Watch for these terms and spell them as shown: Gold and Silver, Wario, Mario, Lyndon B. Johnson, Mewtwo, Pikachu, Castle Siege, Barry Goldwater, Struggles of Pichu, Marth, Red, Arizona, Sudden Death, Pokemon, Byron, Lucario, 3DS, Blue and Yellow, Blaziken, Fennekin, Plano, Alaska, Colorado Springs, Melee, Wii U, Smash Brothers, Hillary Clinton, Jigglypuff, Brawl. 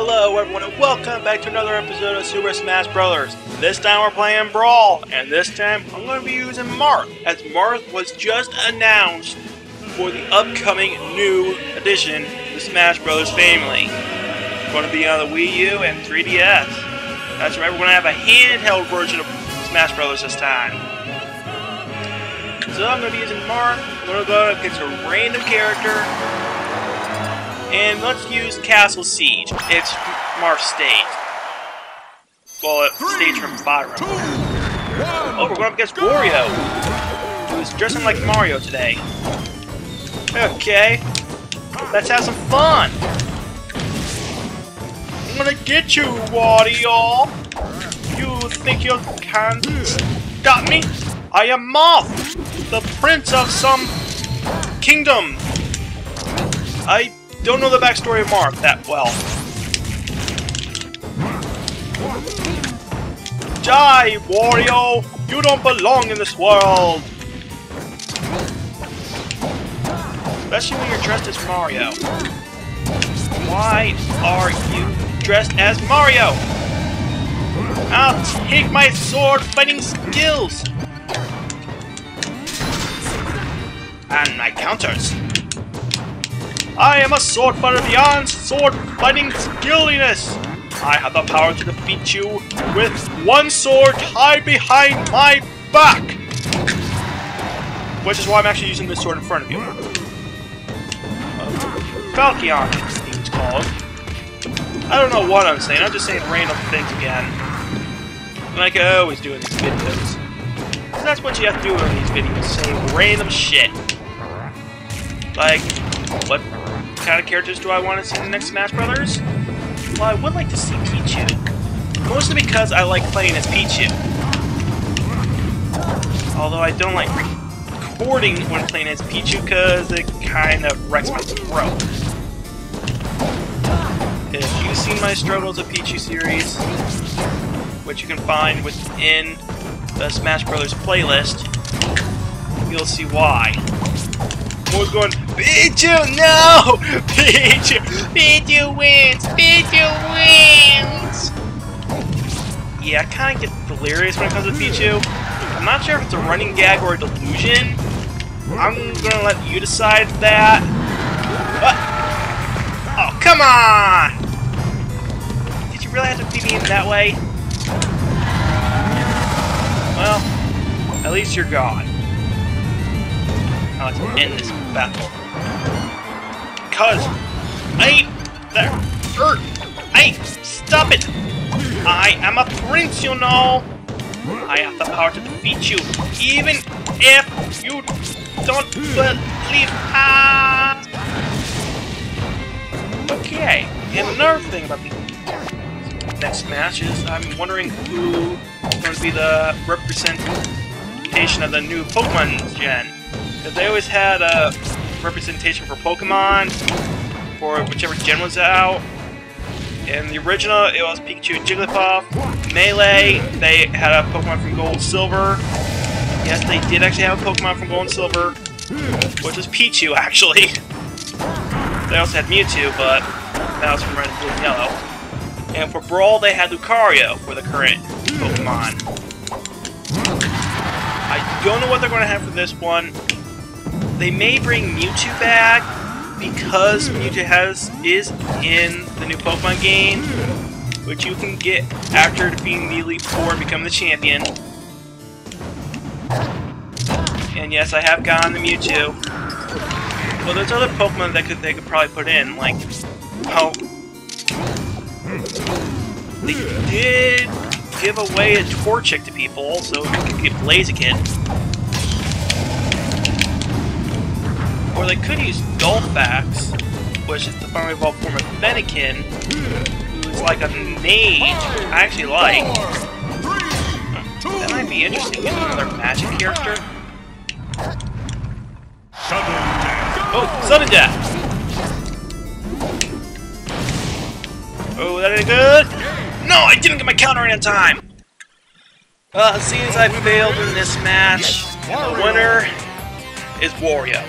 Hello everyone and welcome back to another episode of Super Smash Brothers. This time we're playing Brawl, and this time I'm going to be using Marth, as Marth was just announced for the upcoming new addition to the Smash Brothers family. It's going to be on the Wii U and 3DS. That's right, we're going to have a handheld version of Smash Brothers this time. So I'm going to be using Marth. I'm going to go and pick a random character. And let's use Castle Siege. It's Marth's stage. Well, it's stage from Byron. Oh, we're going up against Wario, who's dressing like Mario today. Okay. Let's have some fun. I'm gonna get you, Wario. You think you can stop me? I am Marth, the prince of some kingdom. I don't know the backstory of Marth that well. Die, Wario! You don't belong in this world! Especially when you're dressed as Mario. Why are you dressed as Mario? I'll take my sword fighting skills! And my counters! I am a sword fighter beyond sword fighting skilliness! I have the power to defeat you with one sword tied behind my back! Which is why I'm actually using this sword in front of you. Falchion, it's called. I don't know what I'm saying, I'm just saying random things again. Like I always do in these videos. Because that's what you have to do in these videos, say random shit. Like, what kind of characters do I want to see in the next Smash Brothers? Well, I would like to see Pichu. Mostly because I like playing as Pichu. Although I don't like recording when playing as Pichu because it kind of wrecks my throat. If you've seen my Struggles of Pichu series, which you can find within the Smash Brothers playlist, you'll see why. I was going, Pichu, no! Pichu! Pichu wins! Pichu wins! Yeah, I kind of get delirious when it comes to Pichu. I'm not sure if it's a running gag or a delusion. I'm gonna let you decide that. What? Oh, come on! Did you really have to beat me in that way? Well, at least you're gone. Now let's end this battle. Cuz I that hurt! Hey! Stop it! I am a prince, you know! I have the power to defeat you, even if you don't believe us! Okay, and another thing about the next match is I'm wondering who's going to be the representation of the new Pokemon gen. Because they always had a representation for Pokemon, for whichever gen was out. In the original, it was Pikachu and Jigglypuff. Melee, they had a Pokemon from Gold and Silver. Yes, they did actually have a Pokemon from Gold and Silver, which is Pichu, actually. They also had Mewtwo, but that was from Red, Blue and Yellow. And for Brawl, they had Lucario for the current Pokemon. I don't know what they're going to have for this one. They may bring Mewtwo back, because Mewtwo is in the new Pokemon game, which you can get after defeating Melee Leap 4 and become the champion. And yes, I have gotten the Mewtwo. Well, there's other Pokemon that they could probably put in, like, oh, they did give away a Torchic to people, so you could get Blaziken. Or they could use Delphox, which is the finally evolved form of Fennekin, who's like a mage I actually like. That might be interesting, getting another magic character. Oh, Sudden Death! Oh, that ain't good! No, I didn't get my counter in time! Seems I failed in this match, and the winner is Wario.